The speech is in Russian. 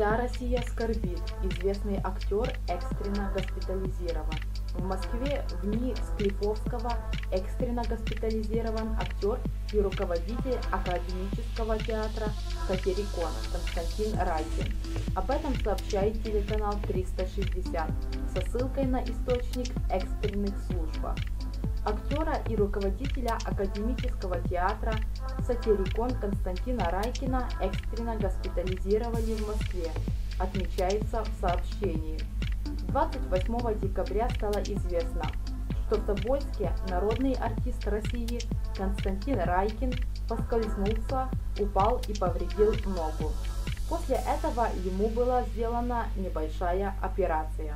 Вся Россия скорбит, известный актер экстренно госпитализирован. В Москве в НИИ Склифовского экстренно госпитализирован актер и руководитель Академического театра Сатирикон Константин Райкин. Об этом сообщает телеканал 360 со ссылкой на источник экстренных служб. Актера и руководителя Академического театра Сатирикон Константина Райкина экстренно госпитализировали в Москве, отмечается в сообщении. 28 декабря стало известно, что в Тобольске народный артист России Константин Райкин поскользнулся, упал и повредил ногу. После этого ему была сделана небольшая операция.